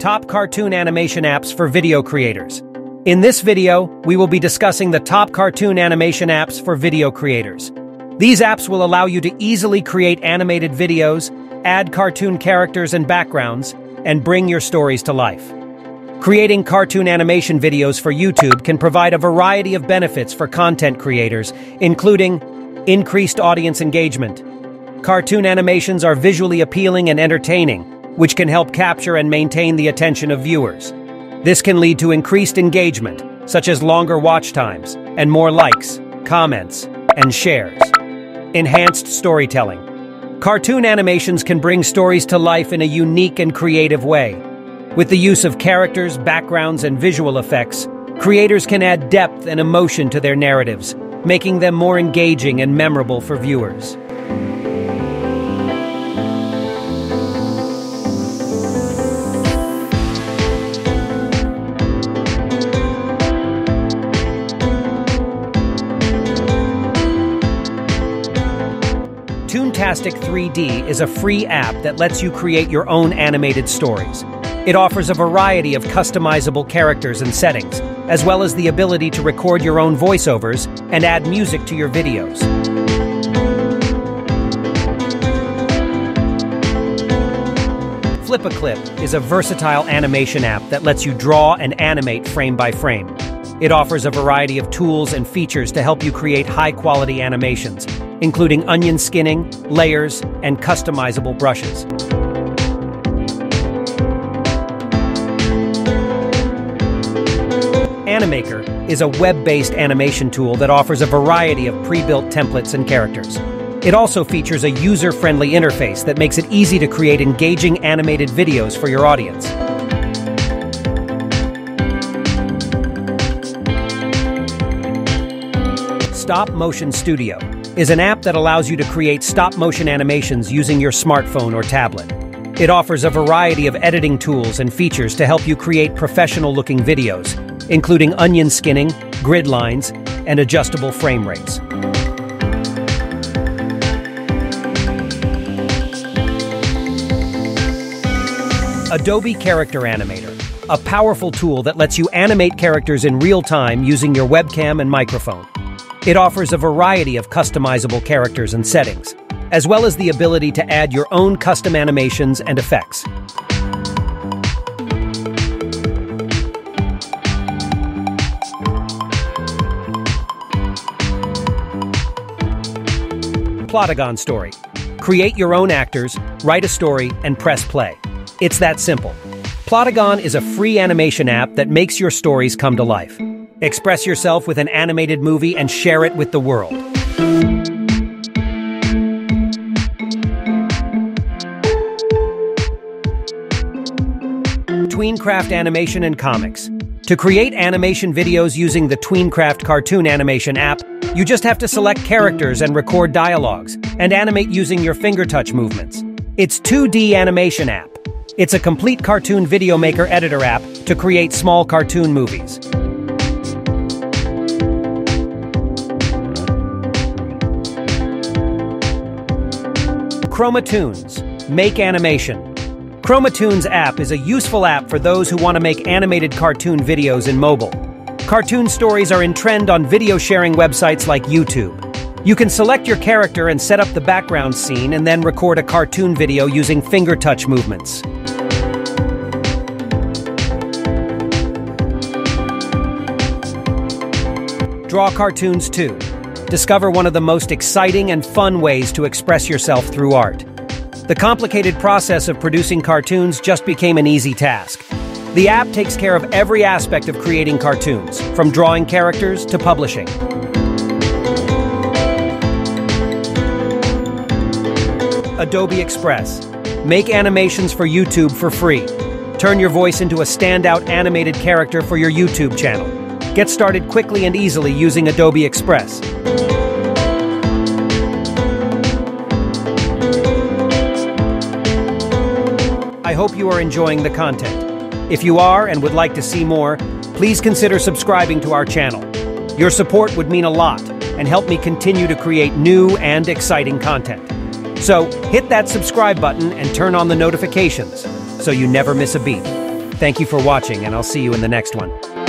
Top Cartoon Animation Apps for Video Creators. In this video, we will be discussing the top cartoon animation apps for video creators. These apps will allow you to easily create animated videos, add cartoon characters and backgrounds, and bring your stories to life. Creating cartoon animation videos for YouTube can provide a variety of benefits for content creators, including increased audience engagement. Cartoon animations are visually appealing and entertaining, which can help capture and maintain the attention of viewers. This can lead to increased engagement, such as longer watch times, and more likes, comments, and shares. Enhanced storytelling. Cartoon animations can bring stories to life in a unique and creative way. With the use of characters, backgrounds, and visual effects, creators can add depth and emotion to their narratives, making them more engaging and memorable for viewers. Toontastic 3D is a free app that lets you create your own animated stories. It offers a variety of customizable characters and settings, as well as the ability to record your own voiceovers and add music to your videos. FlipaClip is a versatile animation app that lets you draw and animate frame by frame. It offers a variety of tools and features to help you create high-quality animations, including onion skinning, layers, and customizable brushes. Animaker is a web-based animation tool that offers a variety of pre-built templates and characters. It also features a user-friendly interface that makes it easy to create engaging animated videos for your audience. Stop Motion Studio is an app that allows you to create stop-motion animations using your smartphone or tablet. It offers a variety of editing tools and features to help you create professional-looking videos, including onion skinning, grid lines, and adjustable frame rates. Adobe Character Animator, a powerful tool that lets you animate characters in real time using your webcam and microphone. It offers a variety of customizable characters and settings, as well as the ability to add your own custom animations and effects. Plotagon Story. Create your own actors, write a story, and press play. It's that simple. Plotagon is a free animation app that makes your stories come to life. Express yourself with an animated movie and share it with the world. TweenCraft Animation and Comics. To create animation videos using the TweenCraft Cartoon Animation app, you just have to select characters and record dialogues, and animate using your finger touch movements. It's 2D animation app. It's a complete cartoon video maker editor app to create small cartoon movies. Chroma Toons. Make animation. Chroma Toons app is a useful app for those who want to make animated cartoon videos in mobile. Cartoon stories are in trend on video sharing websites like YouTube. You can select your character and set up the background scene and then record a cartoon video using finger touch movements. Draw Cartoons 2. Discover one of the most exciting and fun ways to express yourself through art. The complicated process of producing cartoons just became an easy task. The app takes care of every aspect of creating cartoons, from drawing characters to publishing. Adobe Express. Make animations for YouTube for free. Turn your voice into a standout animated character for your YouTube channel. Get started quickly and easily using Adobe Express. I hope you are enjoying the content. If you are and would like to see more, please consider subscribing to our channel. Your support would mean a lot and help me continue to create new and exciting content. So hit that subscribe button and turn on the notifications so you never miss a beat. Thank you for watching, and I'll see you in the next one.